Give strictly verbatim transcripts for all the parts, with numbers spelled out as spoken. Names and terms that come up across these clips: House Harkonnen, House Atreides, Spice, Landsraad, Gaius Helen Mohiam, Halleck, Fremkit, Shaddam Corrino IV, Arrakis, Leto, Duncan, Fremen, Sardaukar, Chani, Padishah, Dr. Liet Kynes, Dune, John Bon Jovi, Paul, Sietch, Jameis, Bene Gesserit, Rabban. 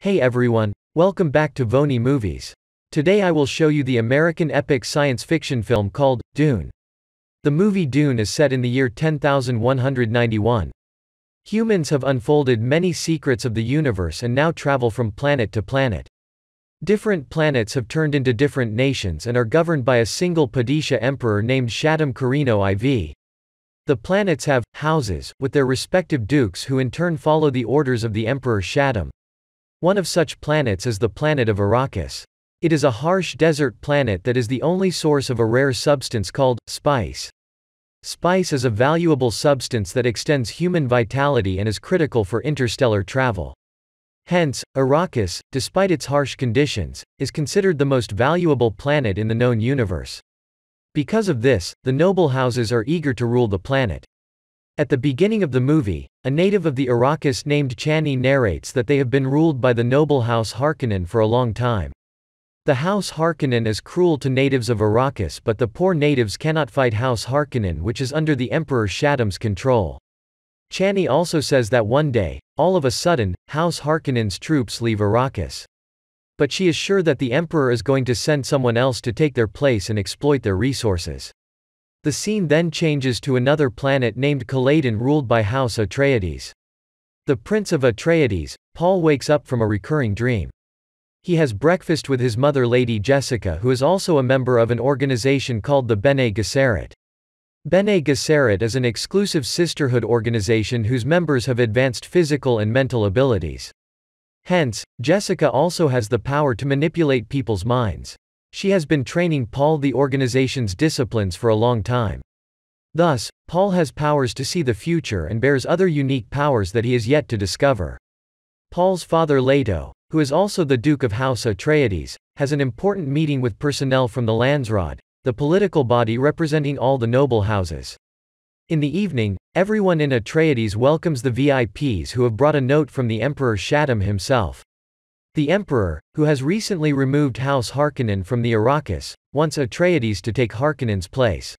Hey everyone, welcome back to Voni Movies. Today I will show you the American epic science fiction film called Dune. The movie Dune is set in the year ten thousand one hundred ninety-one. Humans have unfolded many secrets of the universe and now travel from planet to planet. Different planets have turned into different nations and are governed by a single Padishah emperor named Shaddam Corrino the fourth. The planets have houses, with their respective dukes who in turn follow the orders of the emperor Shaddam. One of such planets is the planet of Arrakis. It is a harsh desert planet that is the only source of a rare substance called spice. Spice is a valuable substance that extends human vitality and is critical for interstellar travel. Hence, Arrakis, despite its harsh conditions, is considered the most valuable planet in the known universe. Because of this, the noble houses are eager to rule the planet. At the beginning of the movie, a native of the Arrakis named Chani narrates that they have been ruled by the noble House Harkonnen for a long time. The House Harkonnen is cruel to natives of Arrakis, but the poor natives cannot fight House Harkonnen, which is under the Emperor Shaddam's control. Chani also says that one day, all of a sudden, House Harkonnen's troops leave Arrakis. But she is sure that the Emperor is going to send someone else to take their place and exploit their resources. The scene then changes to another planet named Caladan, ruled by House Atreides. The Prince of Atreides, Paul, wakes up from a recurring dream. He has breakfast with his mother Lady Jessica, who is also a member of an organization called the Bene Gesserit. Bene Gesserit is an exclusive sisterhood organization whose members have advanced physical and mental abilities. Hence, Jessica also has the power to manipulate people's minds. She has been training Paul the organization's disciplines for a long time. Thus, Paul has powers to see the future and bears other unique powers that he is yet to discover. Paul's father Leto, who is also the Duke of House Atreides, has an important meeting with personnel from the Landsraad, the political body representing all the noble houses. In the evening, everyone in Atreides welcomes the V I Ps who have brought a note from the Emperor Shaddam himself. The Emperor, who has recently removed House Harkonnen from the Arrakis, wants Atreides to take Harkonnen's place.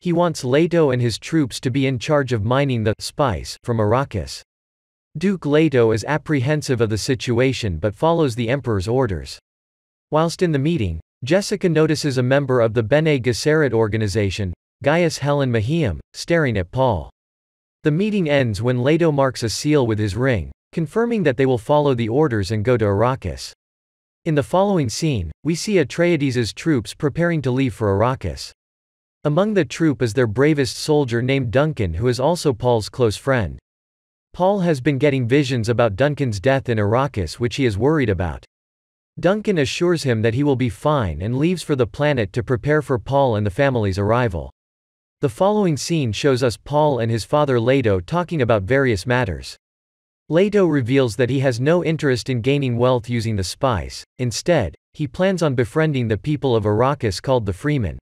He wants Leto and his troops to be in charge of mining the spice from Arrakis. Duke Leto is apprehensive of the situation but follows the Emperor's orders. Whilst in the meeting, Jessica notices a member of the Bene Gesserit organization, Gaius Helen Mohiam, staring at Paul. The meeting ends when Leto marks a seal with his ring, confirming that they will follow the orders and go to Arrakis. In the following scene, we see Atreides' troops preparing to leave for Arrakis. Among the troop is their bravest soldier named Duncan, who is also Paul's close friend. Paul has been getting visions about Duncan's death in Arrakis, which he is worried about. Duncan assures him that he will be fine and leaves for the planet to prepare for Paul and the family's arrival. The following scene shows us Paul and his father Leto talking about various matters. Leto reveals that he has no interest in gaining wealth using the spice. Instead, he plans on befriending the people of Arrakis called the Fremen.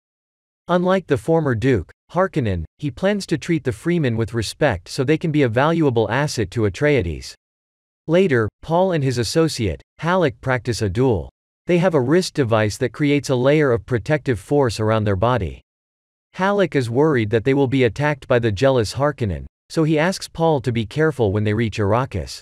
Unlike the former Duke Harkonnen, he plans to treat the Fremen with respect so they can be a valuable asset to Atreides. Later, Paul and his associate, Halleck, practice a duel. They have a wrist device that creates a layer of protective force around their body. Halleck is worried that they will be attacked by the jealous Harkonnen, so he asks Paul to be careful when they reach Arrakis.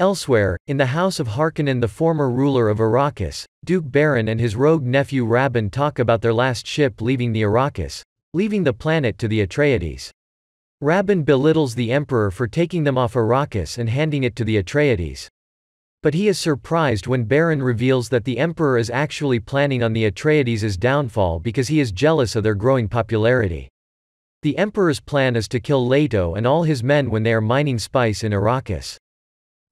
Elsewhere, in the house of Harkonnen, the former ruler of Arrakis, Duke Baron, and his rogue nephew Rabban talk about their last ship leaving the Arrakis, leaving the planet to the Atreides. Rabban belittles the Emperor for taking them off Arrakis and handing it to the Atreides. But he is surprised when Baron reveals that the Emperor is actually planning on the Atreides' downfall because he is jealous of their growing popularity. The Emperor's plan is to kill Leto and all his men when they are mining spice in Arrakis.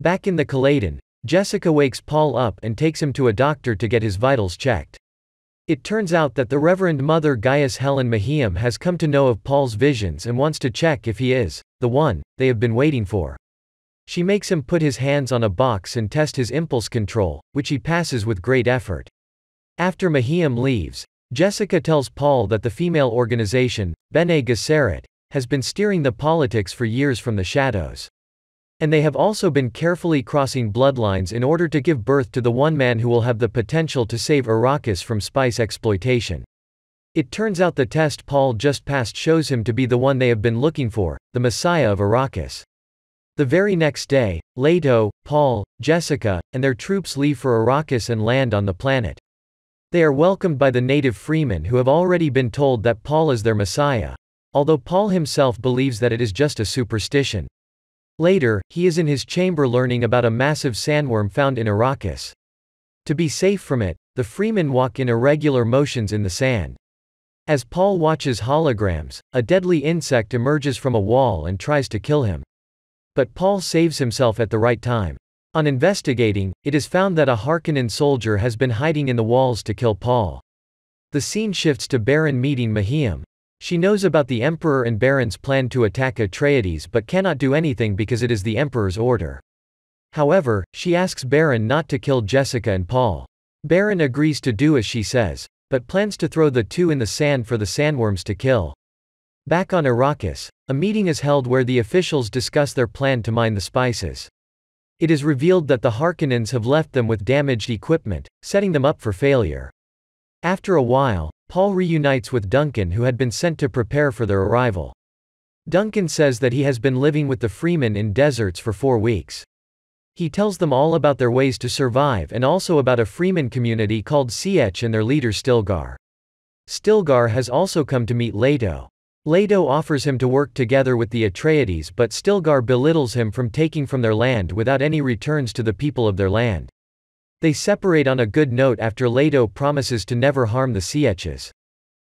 Back in the Caladan, Jessica wakes Paul up and takes him to a doctor to get his vitals checked. It turns out that the Reverend Mother Gaius Helen Mohiam has come to know of Paul's visions and wants to check if he is the one they have been waiting for. She makes him put his hands on a box and test his impulse control, which he passes with great effort. After Mohiam leaves, Jessica tells Paul that the female organization, Bene Gesserit, has been steering the politics for years from the shadows. And they have also been carefully crossing bloodlines in order to give birth to the one man who will have the potential to save Arrakis from spice exploitation. It turns out the test Paul just passed shows him to be the one they have been looking for, the Messiah of Arrakis. The very next day, Leto, Paul, Jessica, and their troops leave for Arrakis and land on the planet. They are welcomed by the native Freemen who have already been told that Paul is their messiah, although Paul himself believes that it is just a superstition. Later, he is in his chamber learning about a massive sandworm found in Arrakis. To be safe from it, the Freemen walk in irregular motions in the sand. As Paul watches holograms, a deadly insect emerges from a wall and tries to kill him. But Paul saves himself at the right time. On investigating, it is found that a Harkonnen soldier has been hiding in the walls to kill Paul. The scene shifts to Baron meeting Mohiam. She knows about the Emperor and Baron's plan to attack Atreides but cannot do anything because it is the Emperor's order. However, she asks Baron not to kill Jessica and Paul. Baron agrees to do as she says, but plans to throw the two in the sand for the sandworms to kill. Back on Arrakis, a meeting is held where the officials discuss their plan to mine the spices. It is revealed that the Harkonnens have left them with damaged equipment, setting them up for failure. After a while, Paul reunites with Duncan, who had been sent to prepare for their arrival. Duncan says that he has been living with the Freemen in deserts for four weeks. He tells them all about their ways to survive and also about a Freeman community called Sietch and their leader Stilgar. Stilgar has also come to meet Leto. Leto offers him to work together with the Atreides, but Stilgar belittles him from taking from their land without any returns to the people of their land. They separate on a good note after Leto promises to never harm the Sietches.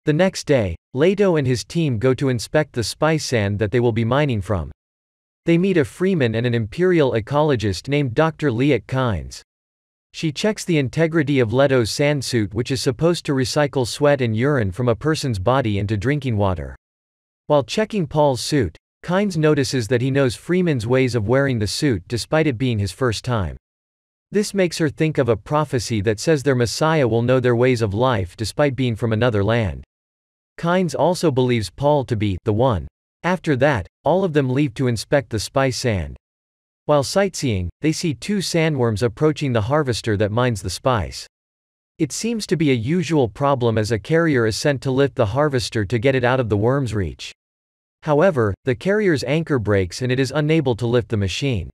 The next day, Leto and his team go to inspect the spice sand that they will be mining from. They meet a Freeman and an imperial ecologist named Doctor Liet Kynes. She checks the integrity of Leto's sandsuit, which is supposed to recycle sweat and urine from a person's body into drinking water. While checking Paul's suit, Kynes notices that he knows Freeman's ways of wearing the suit despite it being his first time. This makes her think of a prophecy that says their messiah will know their ways of life despite being from another land. Kynes also believes Paul to be the one. After that, all of them leave to inspect the spice sand. While sightseeing, they see two sandworms approaching the harvester that mines the spice. It seems to be a usual problem as a carrier is sent to lift the harvester to get it out of the worm's reach. However, the carrier's anchor breaks and it is unable to lift the machine.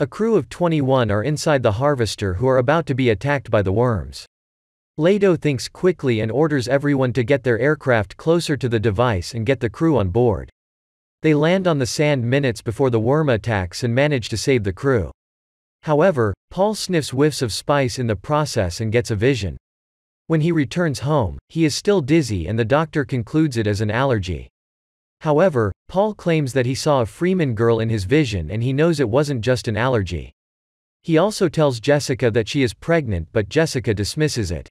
A crew of twenty-one are inside the harvester who are about to be attacked by the worms. Leto thinks quickly and orders everyone to get their aircraft closer to the device and get the crew on board. They land on the sand minutes before the worm attacks and manage to save the crew. However, Paul sniffs whiffs of spice in the process and gets a vision. When he returns home, he is still dizzy and the doctor concludes it as an allergy. However, Paul claims that he saw a Freeman girl in his vision and he knows it wasn't just an allergy. He also tells Jessica that she is pregnant, but Jessica dismisses it.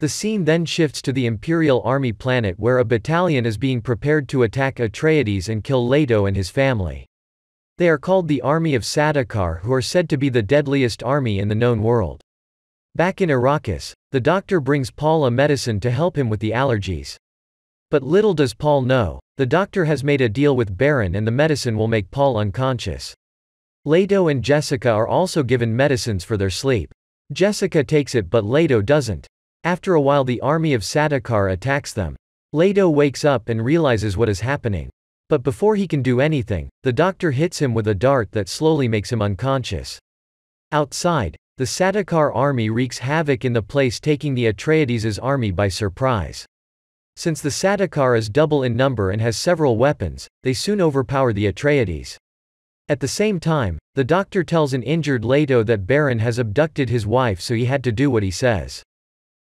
The scene then shifts to the Imperial Army planet where a battalion is being prepared to attack Atreides and kill Leto and his family. They are called the Army of Sardaukar, who are said to be the deadliest army in the known world. Back in Arrakis, the doctor brings Paul a medicine to help him with the allergies. But little does Paul know, the doctor has made a deal with Baron and the medicine will make Paul unconscious. Leto and Jessica are also given medicines for their sleep. Jessica takes it but Leto doesn't. After a while the Army of Sardaukar attacks them. Leto wakes up and realizes what is happening. But before he can do anything, the doctor hits him with a dart that slowly makes him unconscious. Outside, the Sardaukar army wreaks havoc in the place, taking the Atreides' army by surprise. Since the Sardaukar is double in number and has several weapons, they soon overpower the Atreides. At the same time, the doctor tells an injured Leto that Baron has abducted his wife, so he had to do what he says.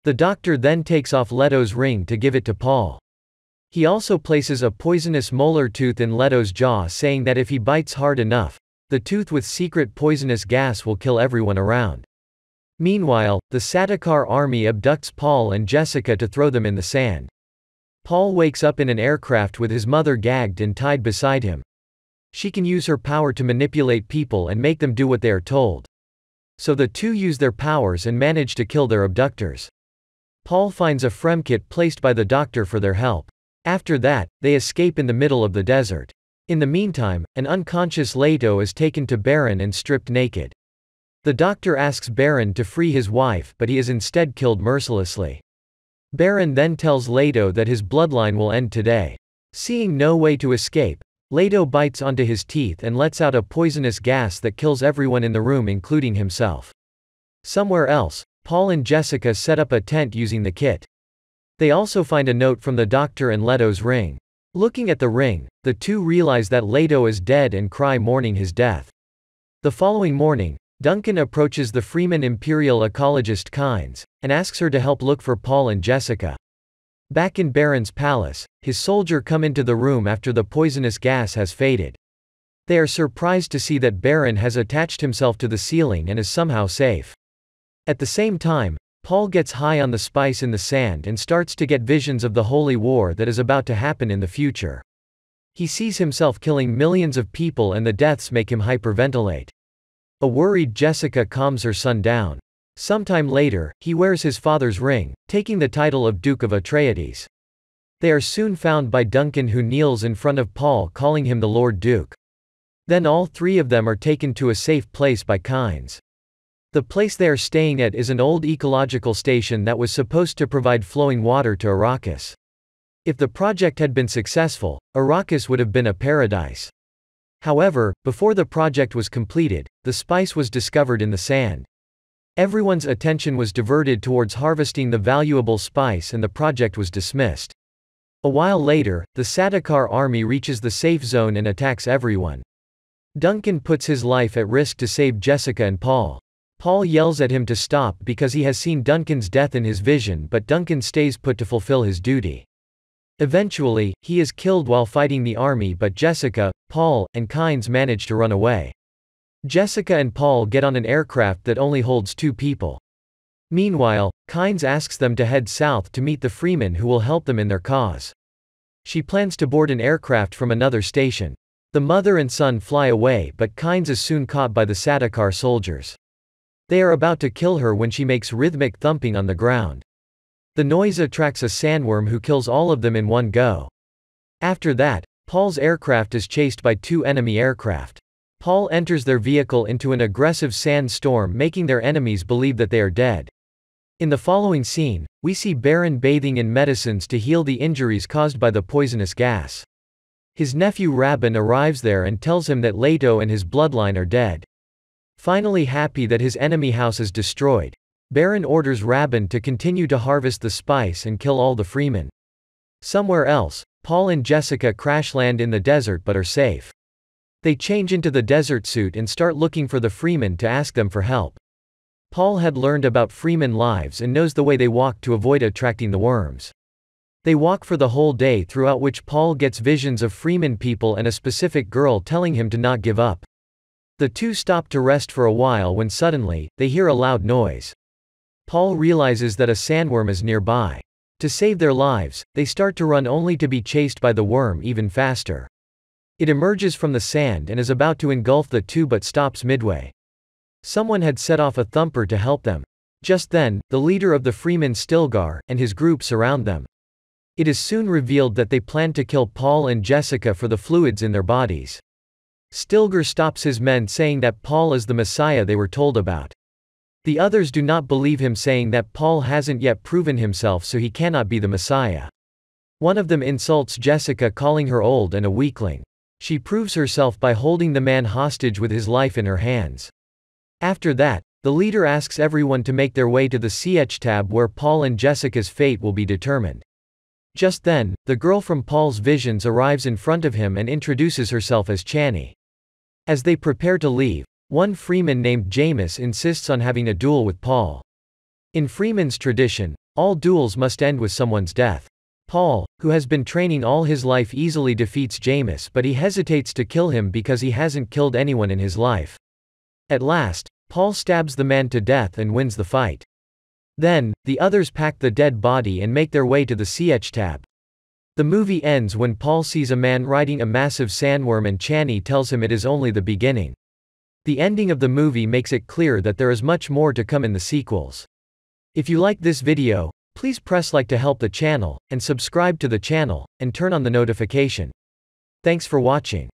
The doctor then takes off Leto's ring to give it to Paul. He also places a poisonous molar tooth in Leto's jaw, saying that if he bites hard enough, the tooth with secret poisonous gas will kill everyone around. Meanwhile, the Sardaukar army abducts Paul and Jessica to throw them in the sand. Paul wakes up in an aircraft with his mother gagged and tied beside him. She can use her power to manipulate people and make them do what they are told. So the two use their powers and manage to kill their abductors. Paul finds a Fremkit placed by the doctor for their help. After that, they escape in the middle of the desert. In the meantime, an unconscious Leto is taken to Baron and stripped naked. The doctor asks Baron to free his wife, but he is instead killed mercilessly. Baron then tells Leto that his bloodline will end today. Seeing no way to escape, Leto bites onto his teeth and lets out a poisonous gas that kills everyone in the room, including himself. Somewhere else, Paul and Jessica set up a tent using the kit. They also find a note from the doctor and Leto's ring. Looking at the ring, the two realize that Leto is dead and cry mourning his death. The following morning, Duncan approaches the Fremen imperial ecologist Kynes, and asks her to help look for Paul and Jessica. Back in Baron's palace, his soldier come into the room after the poisonous gas has faded. They are surprised to see that Baron has attached himself to the ceiling and is somehow safe. At the same time, Paul gets high on the spice in the sand and starts to get visions of the holy war that is about to happen in the future. He sees himself killing millions of people, and the deaths make him hyperventilate. A worried Jessica calms her son down. Sometime later, he wears his father's ring, taking the title of Duke of Atreides. They are soon found by Duncan, who kneels in front of Paul, calling him the Lord Duke. Then all three of them are taken to a safe place by Kynes. The place they are staying at is an old ecological station that was supposed to provide flowing water to Arrakis. If the project had been successful, Arrakis would have been a paradise. However, before the project was completed, the spice was discovered in the sand. Everyone's attention was diverted towards harvesting the valuable spice, and the project was dismissed. A while later, the Sardaukar army reaches the safe zone and attacks everyone. Duncan puts his life at risk to save Jessica and Paul. Paul yells at him to stop because he has seen Duncan's death in his vision, but Duncan stays put to fulfill his duty. Eventually, he is killed while fighting the army, but Jessica, Paul, and Kynes manage to run away. Jessica and Paul get on an aircraft that only holds two people. Meanwhile, Kynes asks them to head south to meet the Freemen, who will help them in their cause. She plans to board an aircraft from another station. The mother and son fly away, but Kynes is soon caught by the Sardaukar soldiers. They are about to kill her when she makes rhythmic thumping on the ground. The noise attracts a sandworm who kills all of them in one go. After that, Paul's aircraft is chased by two enemy aircraft. Paul enters their vehicle into an aggressive sandstorm, making their enemies believe that they are dead. In the following scene, we see Baron bathing in medicines to heal the injuries caused by the poisonous gas. His nephew Rabban arrives there and tells him that Leto and his bloodline are dead. Finally, happy that his enemy house is destroyed, Baron orders Rabban to continue to harvest the spice and kill all the Freemen. Somewhere else, Paul and Jessica crash land in the desert but are safe. They change into the desert suit and start looking for the Freemen to ask them for help. Paul had learned about Freemen lives and knows the way they walk to avoid attracting the worms. They walk for the whole day, throughout which Paul gets visions of Freemen people and a specific girl telling him to not give up. The two stop to rest for a while when suddenly, they hear a loud noise. Paul realizes that a sandworm is nearby. To save their lives, they start to run, only to be chased by the worm even faster. It emerges from the sand and is about to engulf the two but stops midway. Someone had set off a thumper to help them. Just then, the leader of the Freemen Stilgar and his group surround them. It is soon revealed that they plan to kill Paul and Jessica for the fluids in their bodies. Stilgar stops his men, saying that Paul is the Messiah they were told about. The others do not believe him, saying that Paul hasn't yet proven himself, so he cannot be the Messiah. One of them insults Jessica, calling her old and a weakling. She proves herself by holding the man hostage with his life in her hands. After that, the leader asks everyone to make their way to the Sietch tab, where Paul and Jessica's fate will be determined. Just then, the girl from Paul's visions arrives in front of him and introduces herself as Chani. As they prepare to leave, one Freeman named Jameis insists on having a duel with Paul. In Freeman's tradition, all duels must end with someone's death. Paul, who has been training all his life, easily defeats Jameis, but he hesitates to kill him because he hasn't killed anyone in his life. At last, Paul stabs the man to death and wins the fight. Then, the others pack the dead body and make their way to the Sietch tab. The movie ends when Paul sees a man riding a massive sandworm, and Chani tells him it is only the beginning. The ending of the movie makes it clear that there is much more to come in the sequels. If you like this video, please press like to help the channel, and subscribe to the channel, and turn on the notification. Thanks for watching.